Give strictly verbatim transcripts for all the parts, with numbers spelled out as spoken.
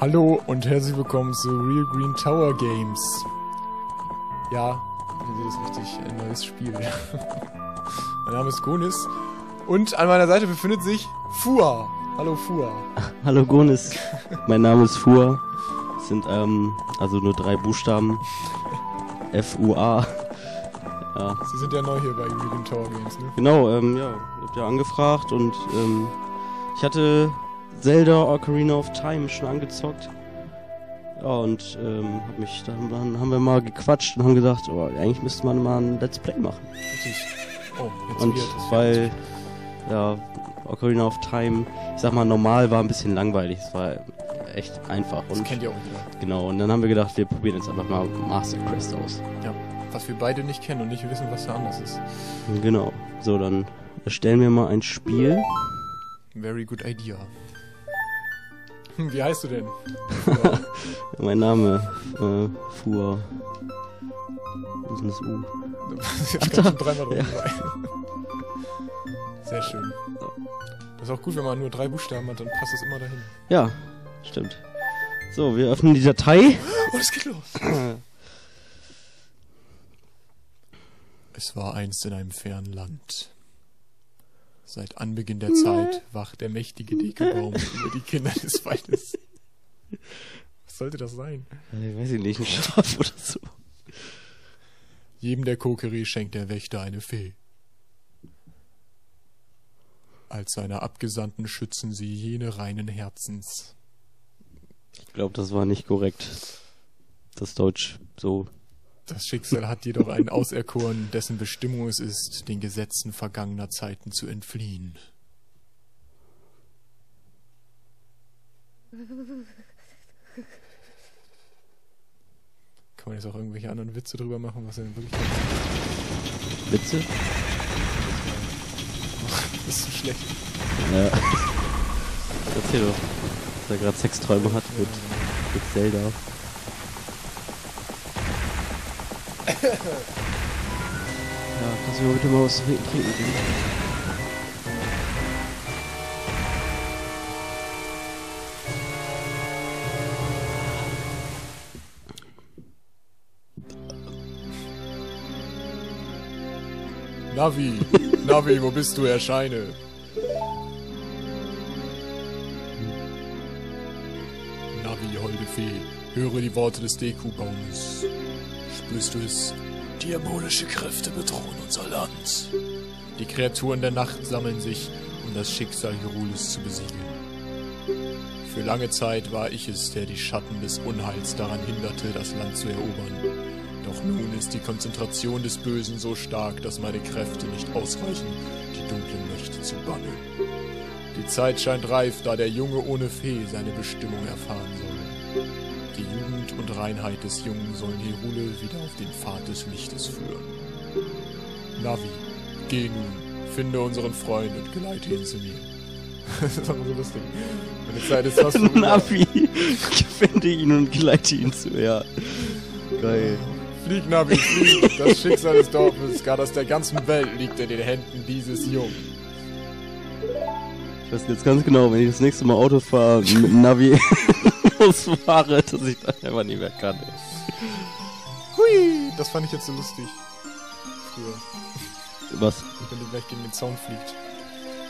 Hallo und herzlich willkommen zu Real Green Tower Games. Ja, hier ist richtig ein neues Spiel. Mein Name ist Gonis und an meiner Seite befindet sich Fua. Hallo Fua. Hallo Gonis. Mein Name ist Fua. Es sind ähm, also nur drei Buchstaben. F U A. Ja. Sie sind ja neu hier bei Real Green Tower Games, ne? Genau, ähm, ja. Ihr habt ja angefragt und ähm, ich hatte Zelda Ocarina of Time schon angezockt. Ja, und ähm, hab mich, dann, dann haben wir mal gequatscht und haben gedacht, oh, eigentlich müsste man mal ein Let's Play machen. Richtig. Oh, jetzt und das weil, ja, Ocarina of Time, ich sag mal, normal war ein bisschen langweilig. Es war echt einfach. Und das kennt ihr auch wieder. Genau, und dann haben wir gedacht, wir probieren jetzt einfach mal Master Quest aus. Ja, was wir beide nicht kennen und nicht wissen, was da anders ist. Genau. So, dann erstellen wir mal ein Spiel. Very good idea. Wie heißt du denn? Mein Name, äh, Fua. Wo ist denn das U? Ich kann schon dreimal drüber. Sehr schön. Das ist auch gut, wenn man nur drei Buchstaben hat, dann passt das immer dahin. Ja, stimmt. So, wir öffnen die Datei. Und es geht los. Es war einst in einem fernen Land. Seit Anbeginn der Zeit wacht der mächtige Deku-Baum über die Kinder des Waldes. Was sollte das sein? Ich weiß nicht, ein Schaf oder so. Jedem der Kokiri schenkt der Wächter eine Fee. Als seine Abgesandten schützen sie jene reinen Herzens. Ich glaube, das war nicht korrekt. Das Deutsch so. Das Schicksal hat jedoch einen auserkoren, dessen Bestimmung es ist, den Gesetzen vergangener Zeiten zu entfliehen. Kann man jetzt auch irgendwelche anderen Witze drüber machen, was er denn wirklich macht? Witze? Das ist so schlecht. Ja. Erzähl doch, dass er gerade Sexträume hat mit, mit Zelda. Ja, kannst du mir bitte mal was trinken geben? Navi, Navi, wo bist du? Erscheine. Navi, holde Fee, höre die Worte des Deku-Baumes. Spürst du es? Diabolische Kräfte bedrohen unser Land. Die Kreaturen der Nacht sammeln sich, um das Schicksal Hyrules zu besiegen. Für lange Zeit war ich es, der die Schatten des Unheils daran hinderte, das Land zu erobern. Doch nun ist die Konzentration des Bösen so stark, dass meine Kräfte nicht ausreichen, die dunklen Mächte zu bannen. Die Zeit scheint reif, da der Junge ohne Fee seine Bestimmung erfahren soll. Die Jugend und Reinheit des Jungen sollen Hyrule wieder auf den Pfad des Lichtes führen. Navi, geh nun, finde unseren Freund und geleite ihn zu mir. Das ist aber so lustig. Meine Zeit ist fast vorüber. Navi, finde ihn und geleite ihn zu mir. Geil. Flieg, Navi, flieg. Das Schicksal des Dorfes, gar das der ganzen Welt, liegt in den Händen dieses Jungen. Ich weiß jetzt ganz genau, wenn ich das nächste Mal Auto fahre, mit Navi fahre, dass ich das einfach nicht mehr kann. Hui! Das fand ich jetzt so lustig. Früher. Was? Wenn du gleich gegen den Zaun fliegt.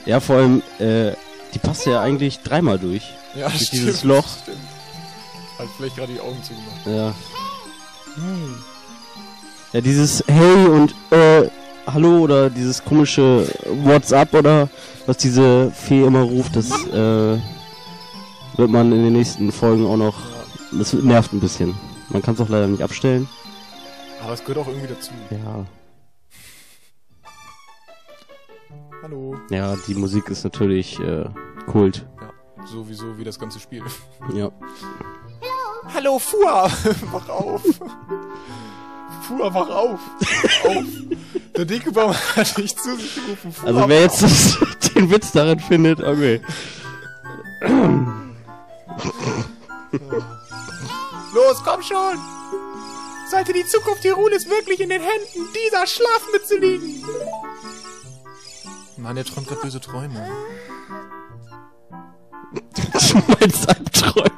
Ja, vor allem, äh, die passt ja eigentlich dreimal durch. Ja, durch stimmt, dieses Loch. Stimmt. Hat vielleicht gerade die Augen zugemacht. Ja. Hm. Ja, dieses Hey und, äh, Hallo oder dieses komische WhatsApp oder was diese Fee immer ruft, das äh, wird man in den nächsten Folgen auch noch. Ja. Das nervt ein bisschen. Man kann es auch leider nicht abstellen. Aber es gehört auch irgendwie dazu. Ja. Hallo. Ja, die Musik ist natürlich äh, Kult. Ja, sowieso wie das ganze Spiel. Ja. Hallo Fua, wach auf. Fua, wach auf! auf. Der Deku-Baum hat dich zu sich gerufen. Fua, also wer jetzt das, den Witz darin findet, okay. Los, komm schon! Sollte die Zukunft Hyrules wirklich in den Händen dieser Schlafmütze liegen? Mann, der träumt gerade böse Träume. Du meinst Albträume.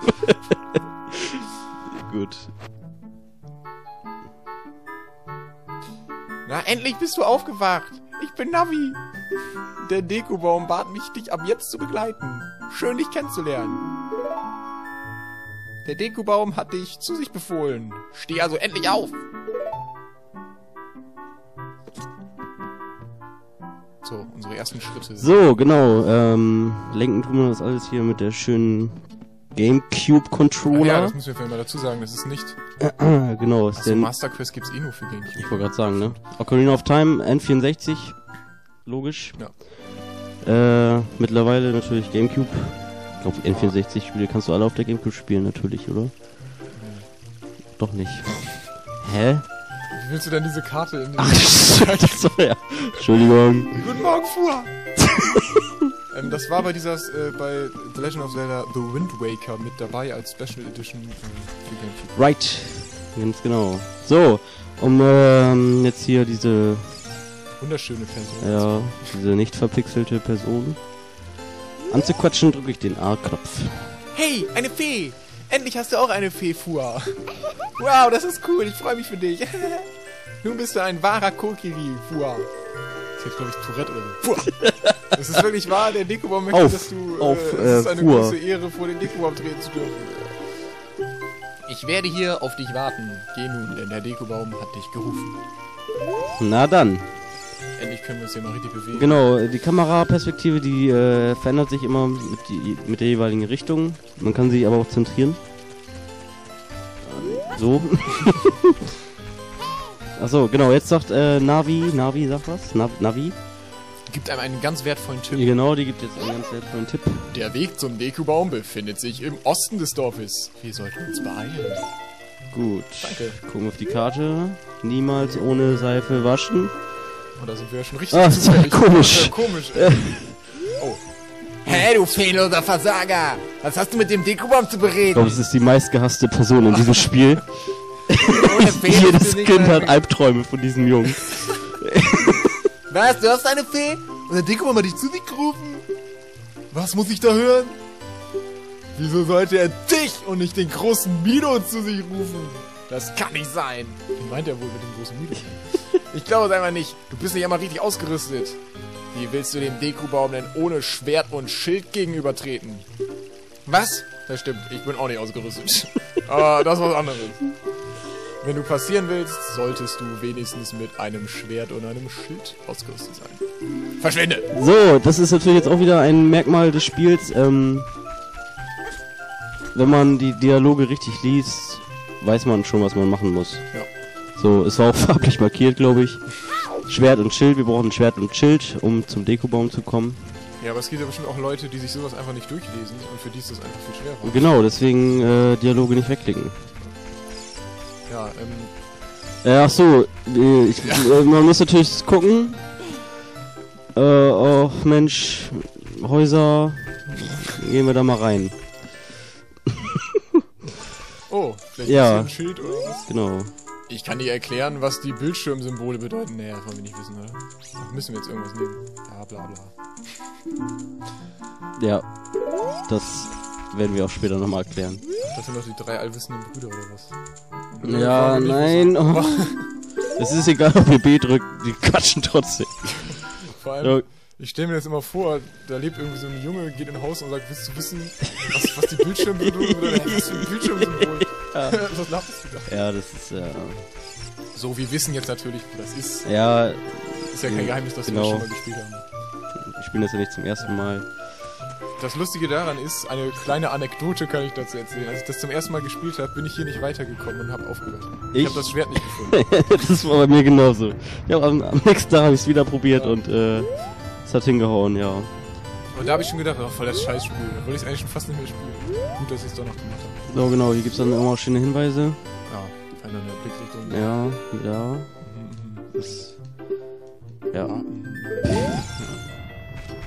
endlich bist du aufgewacht. Ich bin Navi. Der Deku-Baum bat mich, dich ab jetzt zu begleiten. Schön, dich kennenzulernen. Der Deku-Baum hat dich zu sich befohlen. Steh also endlich auf. So, unsere ersten Schritte. So, genau. Ähm, lenken tun wir das alles hier mit der schönen GameCube-Controller. Ja, ja, das müssen wir für immer dazu sagen, das ist nicht... genau. Ist also Master Quest gibt's eh nur für GameCube. Ich wollte gerade sagen, ne? Ocarina of Time, N vierundsechzig. Logisch. Ja. Äh, mittlerweile natürlich GameCube. Ich glaube, N vierundsechzig-Spiele kannst du alle auf der GameCube spielen, natürlich, oder? Mhm. Doch nicht. Hä? Wie willst du denn diese Karte in den... Ach, sorry. Ja. Entschuldigung. Guten Morgen, Fua! ähm, das war bei dieser, äh, bei The Legend of Zelda The Wind Waker mit dabei als Special Edition für GameCube. Right. Ganz genau. So, um ähm, jetzt hier diese... wunderschöne Person. Ja, diese nicht verpixelte Person. Anzuquatschen, drücke ich den A-Knopf. Hey, eine Fee! Endlich hast du auch eine Fee, Fua. Wow, das ist cool, ich freue mich für dich. Nun bist du ein wahrer Kokiri, Fua. Das heißt, glaube ich, Tourette oder so. Fua. Das ist wirklich wahr, der Deku-Baum möchte, auf, dass du... Äh, auf, äh, es ist eine Fua. Große Ehre, vor den Deku-Baum treten zu dürfen. Ich werde hier auf dich warten. Geh nun, denn der Deku-Baum hat dich gerufen. Na dann. Endlich können wir uns hier mal richtig bewegen. Genau, die Kameraperspektive, die äh, verändert sich immer mit, die, mit der jeweiligen Richtung. Man kann sie aber auch zentrieren. So. Achso, genau, jetzt sagt äh, Navi, Navi sagt was? Nav Navi? Gibt einem einen ganz wertvollen Tipp. Genau, die gibt jetzt einen ganz wertvollen Tipp. Der Weg zum Deku-Baum befindet sich im Osten des Dorfes. Wir sollten uns beeilen. Gut. Danke. Gucken wir auf die Karte. Niemals ohne Seife waschen. Und da sind wir ja schon richtig. Ah, das war komisch. Äh, komisch. Äh. Oh. Hey, du fehlloser Versager! Was hast du mit dem Deku-Baum zu bereden? Ich glaube, das ist die meistgehasste Person in diesem Spiel. Jedes Kind hat Albträume von diesem Jungen. Was? Du hast eine Fee? Und der Deku-Baum hat dich zu sich gerufen? Was muss ich da hören? Wieso sollte er dich und nicht den großen Mido zu sich rufen? Das kann nicht sein. Wie meint er wohl mit dem großen Mido? Ich glaube es einfach nicht. Du bist nicht einmal richtig ausgerüstet. Wie willst du dem Deku-Baum denn ohne Schwert und Schild gegenübertreten? Was? Das stimmt. Ich bin auch nicht ausgerüstet. Aber das ist was anderes. Wenn du passieren willst, solltest du wenigstens mit einem Schwert und einem Schild ausgerüstet sein. Verschwinde! So, das ist natürlich jetzt auch wieder ein Merkmal des Spiels. Ähm, wenn man die Dialoge richtig liest, weiß man schon, was man machen muss. Ja. So, es war auch farblich markiert, glaube ich. Schwert und Schild, wir brauchen Schwert und Schild, um zum Deku-Baum zu kommen. Ja, aber es gibt ja bestimmt auch Leute, die sich sowas einfach nicht durchlesen und für die ist das einfach viel schwerer. Genau, deswegen äh, Dialoge nicht wegklicken. Ja, ähm... Äh, ach so, äh, ich, ja. äh, man muss natürlich gucken. Äh, oh, Mensch, Häuser, gehen wir da mal rein. Oh, vielleicht ja. Ein Schild oder was? Genau. Ich kann dir erklären, was die Bildschirmsymbole bedeuten. Naja, das wollen wir nicht wissen, oder? Da müssen wir jetzt irgendwas nehmen. Ja, bla bla. Ja, das werden wir auch später nochmal erklären. Das sind doch die drei allwissenden Brüder, oder was? Oder ja, nein. Oh. Es ist egal, ob wir B drücken, die quatschen trotzdem. Vor allem, ja. Ich stelle mir das immer vor, da lebt irgendwie so ein Junge, geht in ein Haus und sagt, willst du wissen, was, was die Bildschirmsymbole bedeuten? Oder was für ein Bildschirmsymbol? Ja. Was lachst du da? Ja, das ist ja. So, wir wissen jetzt natürlich, wo das ist. Ja. Ist ja kein Geheimnis, dass genau. wir das schon mal gespielt haben. Ich spiele das ja nicht zum ersten Mal. Das Lustige daran ist, eine kleine Anekdote kann ich dazu erzählen. Als ich das zum ersten Mal gespielt habe, bin ich hier nicht weitergekommen und habe aufgehört. Ich, ich habe das Schwert nicht gefunden. Das war bei mir genauso. Ja, am, am nächsten Tag habe ich es wieder probiert ja. und äh, es hat hingehauen, ja. Und da habe ich schon gedacht, oh, voll das Scheißspiel. Da wollte ich es eigentlich schon fast nicht mehr spielen. Gut, dass ich es doch noch gemacht habe. So genau, hier gibt es dann immer schöne Hinweise. Ja, einer in der Blickrichtung. Ja, ja. Das, ja.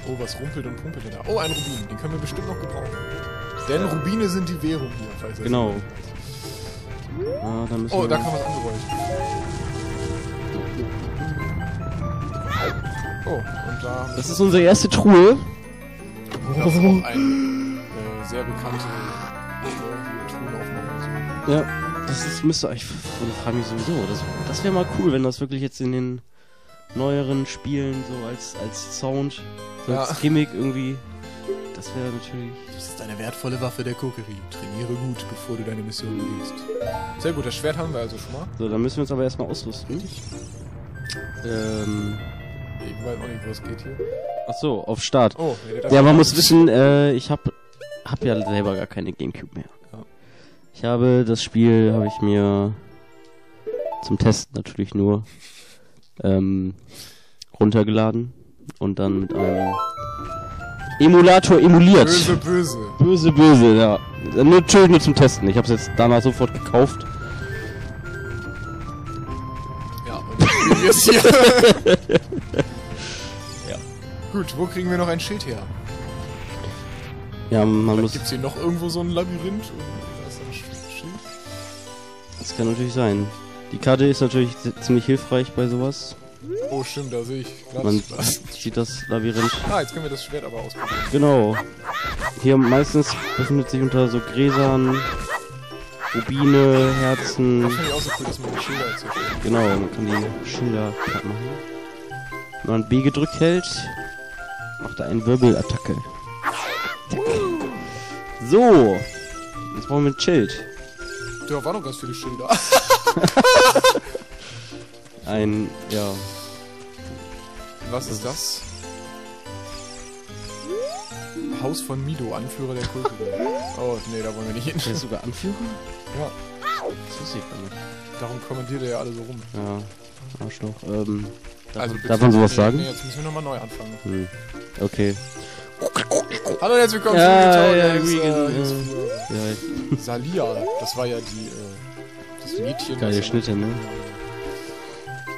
Oh, was rumpelt und pumpelt denn da? Oh, ein Rubin, den können wir bestimmt noch gebrauchen. Denn ja. Rubine sind die Währung hier, falls ihr genau. Ah, da müssen oh, wir da kam was angerollt. Oh, und da... Das ist unsere erste Truhe. Und das ist auch ein äh, sehr bekannte... Ja, das ist, müsste eigentlich, ich frage mich sowieso, das, das wäre mal cool, wenn das wirklich jetzt in den neueren Spielen so als, als Sound, so ja. als Gimmick irgendwie. Das wäre natürlich... Das ist eine wertvolle Waffe der Kokiri. Trainiere gut, bevor du deine Mission gehst. Sehr gut, das Schwert haben wir also schon mal. So, dann müssen wir uns aber erstmal ausrüsten. Richtig. Ähm... Ich weiß auch nicht, wo es geht hier. Ach so, auf Start. Oh, nee, ja, man muss wissen, äh, ich hab, hab ja selber gar keine GameCube mehr. Ja. Ich habe das Spiel, habe ich mir zum Testen natürlich nur ähm, runtergeladen und dann mit einem Emulator emuliert. Böse, böse. Böse, böse, ja. Nur schön, nur zum Testen. Ich hab's jetzt danach sofort gekauft. Ja, und hier ist hier. Gut, wo kriegen wir noch ein Schild her? Ja, man muss... Gibt's hier noch irgendwo so ein Labyrinth? Oder ist da ein Schild? Das kann natürlich sein. Die Karte ist natürlich ziemlich hilfreich bei sowas. Oh, stimmt, da sehe ich. Man sieht das Labyrinth. Ah, jetzt können wir das Schwert aber ausprobieren. Genau. Hier meistens befindet sich unter so Gräsern, Rubine, Herzen... Das finde ich auch so cool, dass man die Schilder jetzt erkennt. Genau, man kann die Schilder platt machen. Wenn man B gedrückt hält... Macht er einen Wirbelattacke. So. Jetzt brauchen wir ein Schild. Da waren noch ganz viele Schilder. ein, ja. Was ist das? Haus von Mido, Anführer der Kultur. Oh, nee, da wollen wir nicht hin. Der ist sogar Anführer? Ja. Das ist nicht. Darum kommentiert er ja alle so rum. Ja. Arschloch. Ähm. Darf, also, darf man sowas nee, sagen? Nee, jetzt müssen wir nochmal neu anfangen. Hm. Okay. Hallo und herzlich willkommen zu Real Green Tower Games. Salia, das war ja die, äh, das Mädchen. Geile das Schnitte, ne?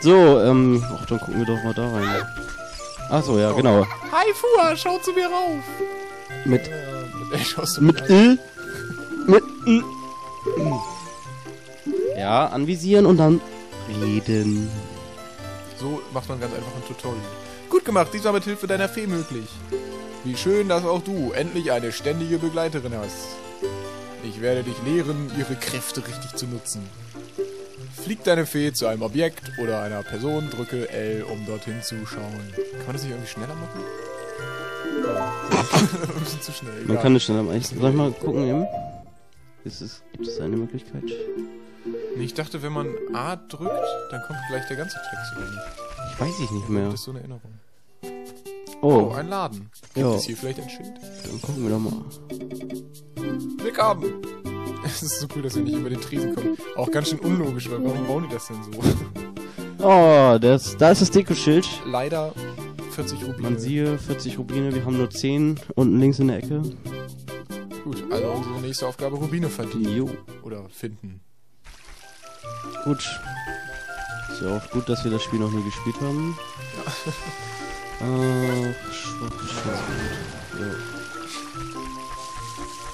So, ähm, ach, dann gucken wir doch mal da rein. Achso, ja, oh. Genau. Hi Fua, schau zu mir rauf! Mit. Äh, mit L schaust du mir rauf. Mit L? Mit L? Ja, anvisieren und dann reden. So macht man ganz einfach ein Tutorial. Gut gemacht, dies war mit Hilfe deiner Fee möglich. Wie schön, dass auch du endlich eine ständige Begleiterin hast. Ich werde dich lehren, ihre Kräfte richtig zu nutzen. Flieg deine Fee zu einem Objekt oder einer Person, drücke L, um dorthin zu schauen. Kann man das nicht irgendwie schneller machen? Ja. Ein bisschen zu schnell. Man ja. kann es schneller machen. Soll ich mal gucken eben? Ist es, gibt es eine Möglichkeit? Nee, ich dachte, wenn man A drückt, dann kommt gleich der ganze Text oder nicht? Ich weiß ich nicht mehr. Das ist so eine Erinnerung. Oh, oh ein Laden. Gibt es hier vielleicht ein Schild? Dann gucken wir doch mal. Willkommen! Es ist so cool, dass wir nicht über den Tresen kommen. Auch ganz schön unlogisch, weil warum bauen die das denn so? Oh, das, da ist das Deko-Schild. Leider vierzig Rubine. Man siehe vierzig Rubine, wir haben nur zehn unten links in der Ecke. Gut, also unsere nächste Aufgabe Rubine verdienen. Jo. Oder finden. Gut. Ist ja auch gut, dass wir das Spiel noch nie gespielt haben. Ja. Äh, schwarze Scheiße. Ja.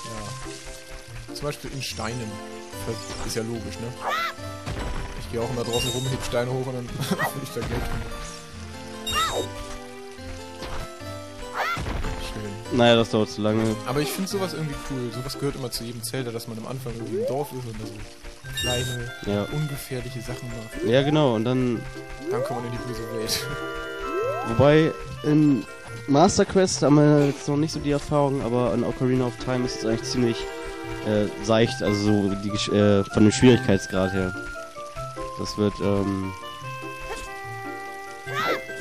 ja. Zum Beispiel in Steinen. Ist ja logisch, ne? Ich gehe auch immer draußen rum, heb Steine hoch und dann will ich da Geld hin. Schön. Naja, das dauert zu lange. Aber ich finde sowas irgendwie cool. Sowas gehört immer zu jedem Zelda, dass man am Anfang irgendwie im Dorf ist oder so. Kleine, ja. ungefährliche Sachen machen. Ja, genau, und dann... Dann kommt man in die böse Welt. Wobei, in Master Quest haben wir jetzt noch nicht so die Erfahrung, aber in Ocarina of Time ist es eigentlich ziemlich äh, seicht, also so die, äh, von dem Schwierigkeitsgrad her. Das wird, ähm...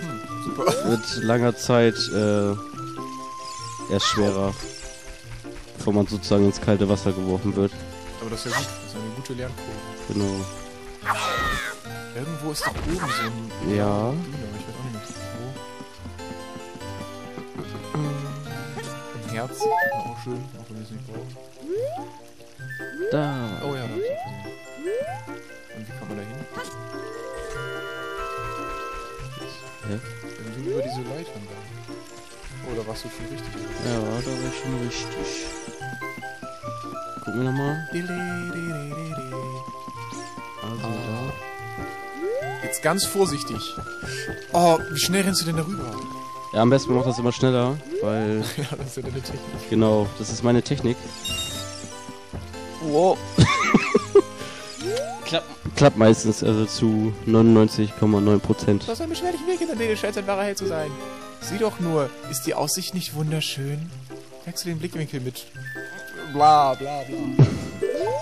Hm, super. Wird langer Zeit äh, erst schwerer, bevor man sozusagen ins kalte Wasser geworfen wird. Aber das ist ja gut. Das ist eine gute Lernkurve. Genau. Irgendwo ist da oben so ein... Ja. Ich weiß auch nicht wo. Ein Herz. Auch schön. Auch wenn ich es nicht brauche. Da. Oh ja, da hab ich gesehen. Und wie kann man da hin? Hä? Irgendwie über diese Leitern da. Oh, da warst du schon richtig. Ja, da war ich schon richtig. Gucken wir nochmal. Also da. Jetzt ganz vorsichtig. Oh, wie schnell rennst du denn darüber? Ja, am besten macht das immer schneller, weil... ja, das ist ja deine Technik. Genau, das ist meine Technik. Wow. Klapp, klappt meistens, also zu neunundneunzig Komma neun Prozent. Was ein beschwerlicher Weg hinter dir scheint, ein wahrer Held zu sein. Sieh doch nur, ist die Aussicht nicht wunderschön? Wechsel den Blickwinkel mit. Bla bla bla.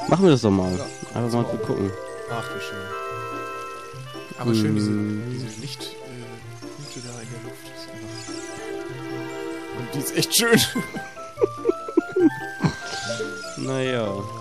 Machen wir das doch mal. Ja, einfach mal gut gucken. Ach, wie schön. Aber schön, diese, diese Licht. Die ist echt schön. Naja.